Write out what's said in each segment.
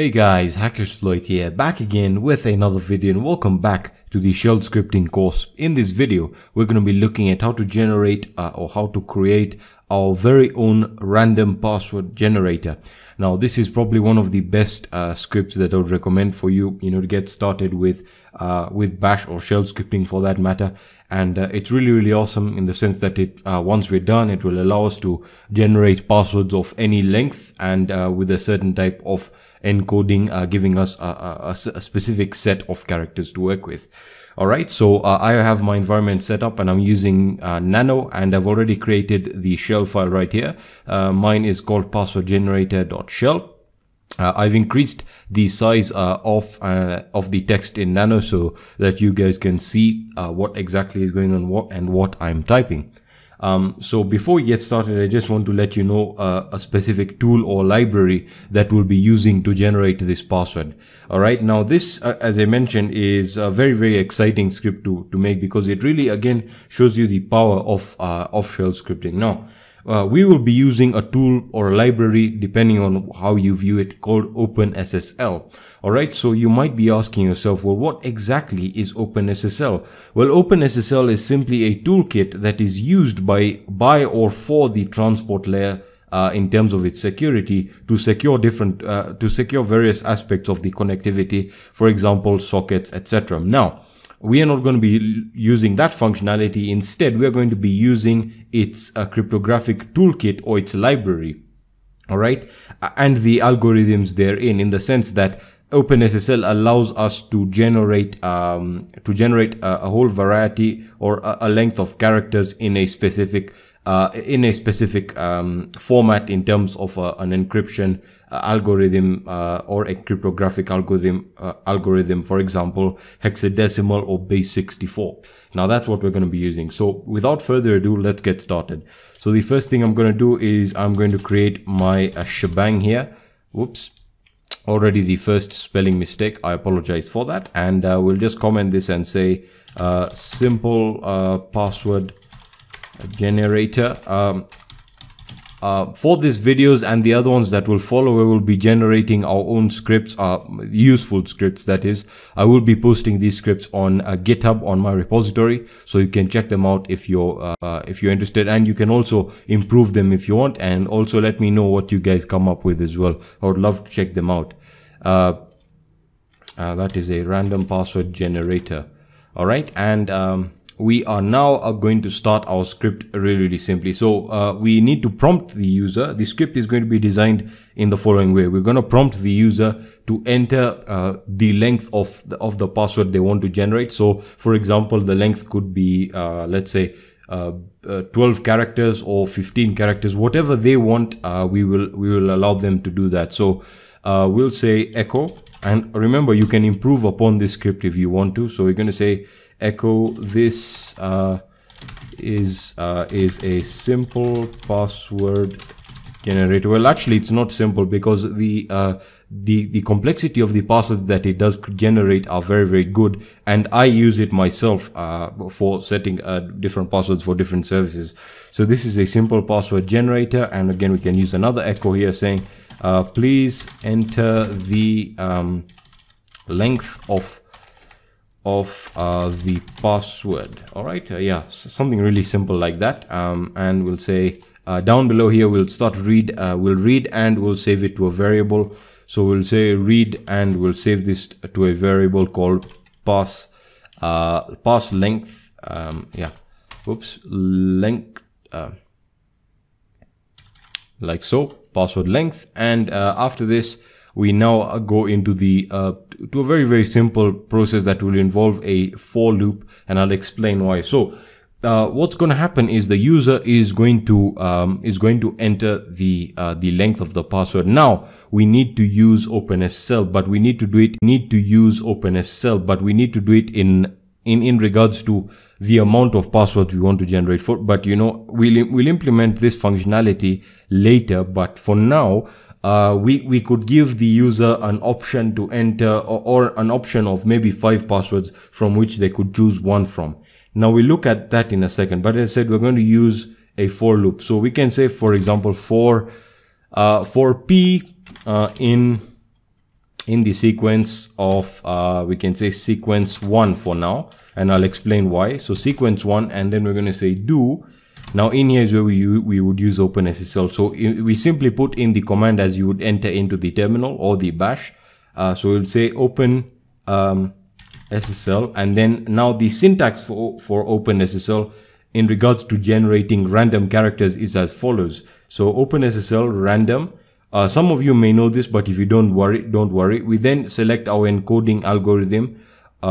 Hey guys, HackerSploit here, back again with another video, and welcome back to the shell scripting course. In this video, we're going to be looking at how to generate or how to create our very own random password generator. Now, this is probably one of the best scripts that I would recommend for you, to get started with bash or shell scripting for that matter. And it's really awesome in the sense that it once we're done, it will allow us to generate passwords of any length and with a certain type of encoding, giving us a specific set of characters to work with. Alright, so I have my environment set up and I'm using nano, and I've already created the shell file right here. Mine is called passwordgenerator.shell. I've increased the size of the text in nano so that you guys can see what exactly is going on and what I'm typing. So before we get started, I just want to let you know a specific tool or library that we'll be using to generate this password. Alright, now this, as I mentioned, is a very exciting script to make, because it really, again, shows you the power of shell scripting. Now, we will be using a tool or a library, depending on how you view it, called OpenSSL. Alright, so you might be asking yourself, well, what exactly is OpenSSL? Well, OpenSSL is simply a toolkit that is used by or for the transport layer in terms of its security to secure various aspects of the connectivity, for example, sockets, etc. Now, we are not going to be using that functionality. Instead, we are going to be using its cryptographic toolkit or its library, all right, and the algorithms therein, in the sense that OpenSSL allows us to generate a whole variety or a length of characters in a specific format, in terms of an encryption algorithm or a cryptographic algorithm, for example, hexadecimal or base 64. Now that's what we're going to be using. So without further ado, let's get started. So the first thing I'm going to do is I'm going to create my shebang here. Whoops. Already the first spelling mistake. I apologize for that. And we'll just comment this and say simple password generator. For these videos and the other ones that will follow, we will be generating our own scripts, useful scripts, that is. I will be posting these scripts on GitHub, on my repository, so you can check them out if you're interested, and you can also improve them if you want, and also let me know what you guys come up with as well. I would love to check them out. That is a random password generator. All right, and we are now going to start our script really simply. So we need to prompt the user. The script is going to be designed in the following way. We're going to prompt the user to enter the length of the password they want to generate. So for example, the length could be, let's say, 12 characters or 15 characters, whatever they want. We will allow them to do that. So we'll say echo, and remember, you can improve upon this script if you want to. So we're going to say echo this is a simple password generator. Well, actually, it's not simple, because the complexity of the passwords that it does generate are very good, and I use it myself for setting different passwords for different services. So this is a simple password generator, and again, we can use another echo here saying please enter the length of the password. All right, yeah, something really simple like that. And we'll say down below here, we'll start read, we'll read and we'll save it to a variable. So we'll say read, and we'll save this to a variable called pass length. Yeah, oops, length, like so, password length. And after this, we now go into the to a very simple process that will involve a for loop, and I'll explain why. So what's going to happen is the user is going to enter the length of the password. Now we need to use OpenSSL, but we need to do it in regards to the amount of passwords we want to generate for. But you know, we'll implement this functionality later, but for now, we could give the user an option to enter, or an option of maybe 5 passwords from which they could choose one from. Now we look at that in a second, but as I said, we're going to use a for loop. So we can say, for example, for p in in the sequence of, we can say sequence 1 for now, and I'll explain why. So sequence 1, and then we're going to say do. Now in here is where we would use OpenSSL. So we simply put in the command as you would enter into the terminal or the bash. So we'll say open SSL, and then now the syntax for OpenSSL in regards to generating random characters is as follows. So OpenSSL random. Some of you may know this, but if you don't, don't worry. We then select our encoding algorithm, or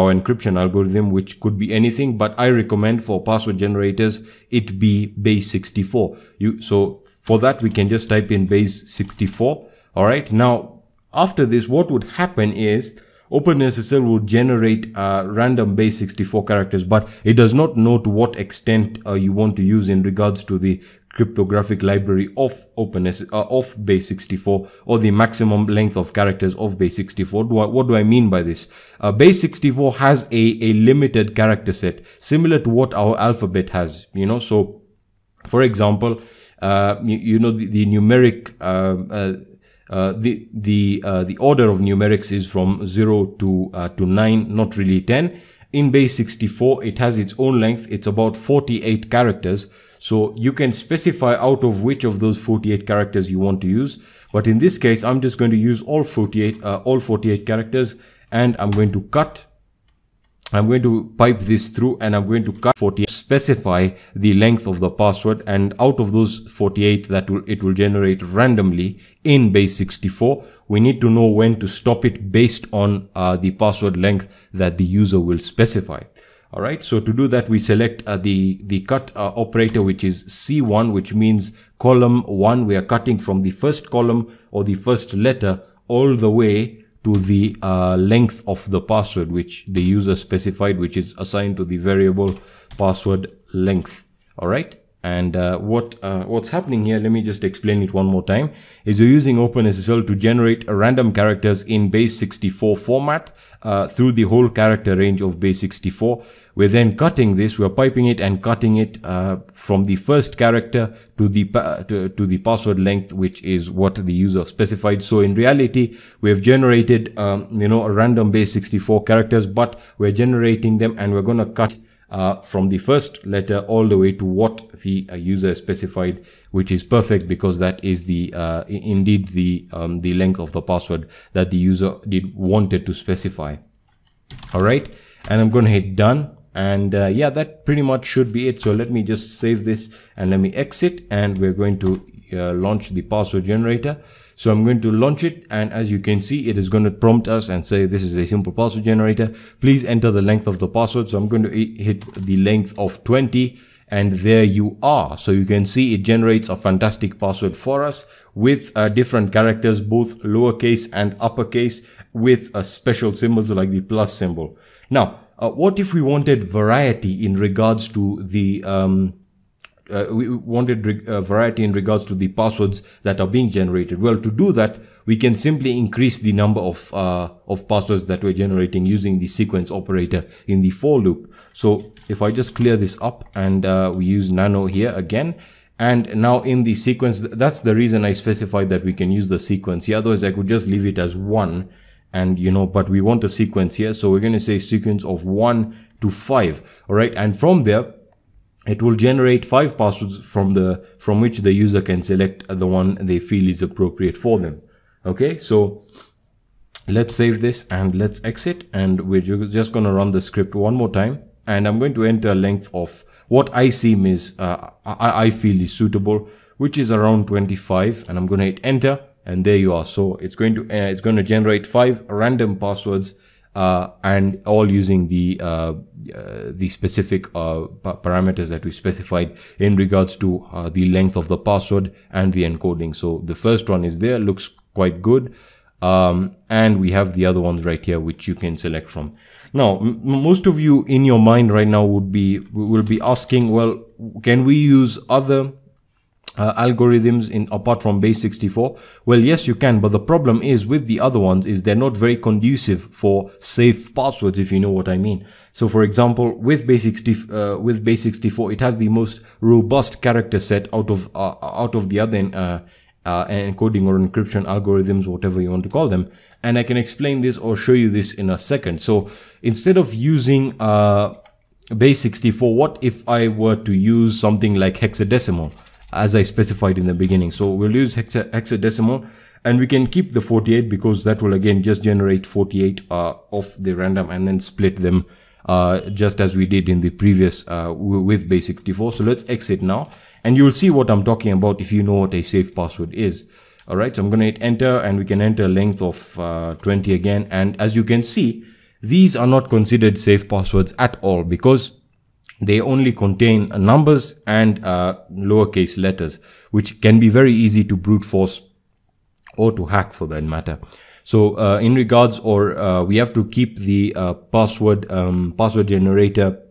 our encryption algorithm, which could be anything, but I recommend for password generators, it be base64. So for that, we can just type in base64. All right. Now, after this, what would happen is OpenSSL would generate random base64 characters, but it does not know to what extent you want to use in regards to the cryptographic library of base64 or the maximum length of characters of base64. What do I mean by this? Base64 has a limited character set, similar to what our alphabet has, you know. So for example, you know, the numeric, the order of numerics is from 0 to 9, not really 10. In base64, it has its own length. It's about 48 characters. So you can specify out of which of those 48 characters you want to use. But in this case, I'm just going to use all 48 characters, and I'm going to cut. I'm going to pipe this through, and I'm going to cut 48, specify the length of the password, and out of those 48 it will generate randomly in base64. We need to know when to stop it based on the password length that the user will specify. All right. So to do that, we select the cut operator, which is C1, which means column 1. We are cutting from the first column or the first letter all the way to the length of the password, which the user specified, which is assigned to the variable password length. All right. And what's happening here, let me just explain it one more time, is we're using OpenSSL to generate random characters in base64 format through the whole character range of base64. We're then cutting this, we're piping it and cutting it from the first character to the password length, which is what the user specified. So in reality, we have generated, you know, a random base64 characters, but we're generating them and we're going to cut from the first letter all the way to what the user specified, which is perfect because that is the indeed the length of the password that the user wanted to specify. All right, and I'm going to hit done, and yeah, that pretty much should be it. So let me just save this and let me exit, and we're going to launch the password generator. So I'm going to launch it, and as you can see, it is going to prompt us and say, this is a simple password generator. Please enter the length of the password. So I'm going to hit the length of 20, and there you are. So you can see it generates a fantastic password for us with different characters, both lowercase and uppercase, with special symbols like the plus symbol. Now, what if we wanted variety in regards to the variety in regards to the passwords that are being generated? Well, to do that, we can simply increase the number of passwords that we're generating using the sequence operator in the for loop. So if I just clear this up, and we use nano here again, and now in the sequence, that's the reason I specified that we can use the sequence here. Otherwise, I could just leave it as 1, and you know, but we want a sequence here. So we're going to say sequence of 1 to 5. All right. And from there, it will generate 5 passwords from which the user can select the one they feel is appropriate for them. Okay, so let's save this and let's exit, and we're just going to run the script one more time, and I'm going to enter a length of what I feel is suitable, which is around 25, and I'm going to hit enter, and there you are. So it's going to generate 5 random passwords, and all using the specific parameters that we specified in regards to the length of the password and the encoding. So the first one is there, looks quite good, and we have the other ones right here, which you can select from. Now, most of you in your mind right now will be asking, well, can we use other algorithms apart from base64? Well, yes, you can, but the problem is with the other ones is they're not very conducive for safe passwords, if you know what I mean. So for example, with base64, it has the most robust character set out of the other and encoding or encryption algorithms, whatever you want to call them. And I can explain this or show you this in a second. So instead of using base 64, what if I were to use something like hexadecimal as I specified in the beginning? So we'll use hexadecimal, and we can keep the 48 because that will again just generate 48 off the random and then split them just as we did in the previous with base 64. So let's exit now, and you'll see what I'm talking about if you know what a safe password is. All right, so I'm going to hit enter, and we can enter length of 20 again. And as you can see, these are not considered safe passwords at all because they only contain numbers and lowercase letters, which can be very easy to brute force or to hack for that matter. So in regards, or we have to keep the password generator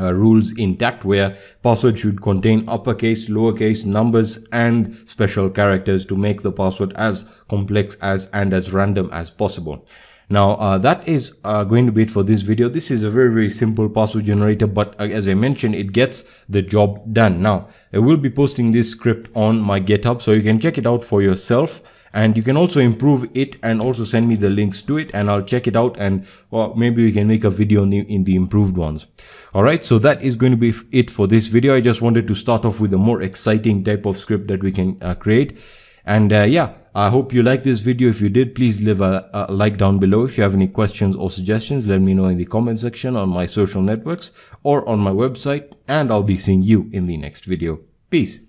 rules intact, where password should contain uppercase, lowercase, numbers and special characters to make the password as complex as and as random as possible. Now that is going to be it for this video. This is a very, very simple password generator, but as I mentioned, it gets the job done. Now I will be posting this script on my GitHub, so you can check it out for yourself, and you can also improve it and also send me the links to it, and I'll check it out, and well, maybe we can make a video in the improved ones. All right, so that is going to be it for this video. I just wanted to start off with a more exciting type of script that we can create. And yeah, I hope you liked this video. If you did, please leave a like down below. If you have any questions or suggestions, let me know in the comment section on my social networks or on my website, and I'll be seeing you in the next video. Peace.